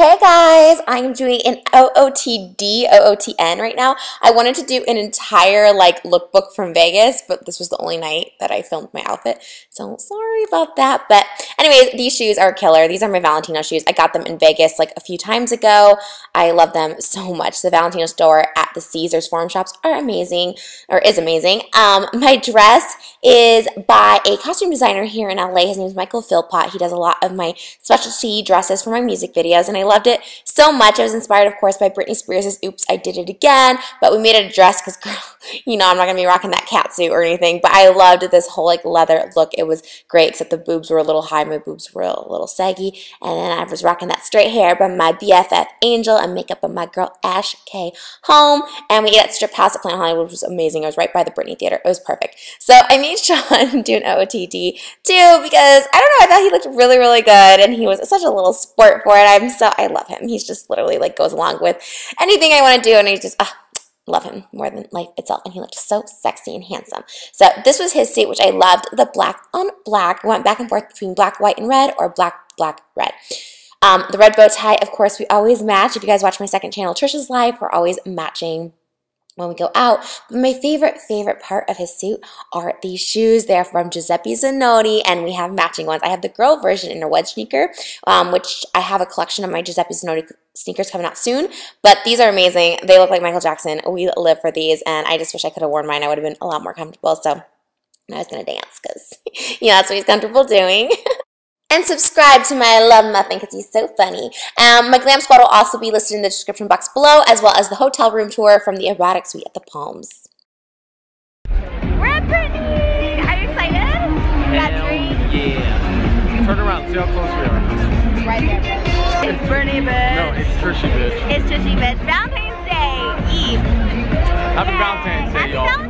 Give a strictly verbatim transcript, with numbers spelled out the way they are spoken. Hey guys, I'm doing an O O T D, O O T N right now. I wanted to do an entire like lookbook from Vegas, but this was the only night that I filmed my outfit, so sorry about that. But anyways, these shoes are killer. These are my Valentino shoes. I got them in Vegas like a few times ago. I love them so much. The Valentino store at the Caesars Forum Shops are amazing, or is amazing. Um, my dress is by a costume designer here in L A. His name is Michael Philpott. He does a lot of my specialty dresses for my music videos, and I loved it so much. I was inspired, of course, by Britney Spears' Oops I Did It Again, but we made it a dress because, girl, you know, I'm not going to be rocking that cat suit or anything, but I loved this whole, like, leather look. It was great, except the boobs were a little high. My boobs were a little saggy, and then I was rocking that straight hair by my B F F, Angel, and makeup by my girl, Ash K. Home, and we ate at Strip House at Planet Hollywood, which was amazing. I was right by the Britney Theater. It was perfect. So I made Sean do an O O T D, too, because, I don't know, I thought he looked really, really good, and he was such a little sport for it. I'm so I love him. He's just literally like goes along with anything I want to do, and he's just ah, love him more than life itself, and he looked so sexy and handsome. So this was his suit, which I loved. The black on black. We went back and forth between black, white, and red, or black, black, red. Um, the red bow tie, of course, we always match. If you guys watch my second channel, Trisha's Life, we're always matching when we go out. My favorite, favorite part of his suit are these shoes. They are from Giuseppe Zanotti, and we have matching ones. I have the girl version in a wedge sneaker, um, which I have a collection of my Giuseppe Zanotti sneakers coming out soon, but these are amazing. They look like Michael Jackson. We live for these, and I just wish I could have worn mine. I would have been a lot more comfortable, so I was going to dance because, you know, that's what he's comfortable doing. And subscribe to my Love Muffin because he's so funny. Um, my glam squad will also be listed in the description box below, as well as the hotel room tour from the erotic suite at the Palms. We're at Britney! Are you excited? Hell, got three. Yeah. Turn around, see how close we are. Right there, bitch. It's Britney, bitch. No, it's Trishy, bitch. It's Trishy, bitch. Valentine's Day Eve. Happy Yay. Valentine's Day, y'all.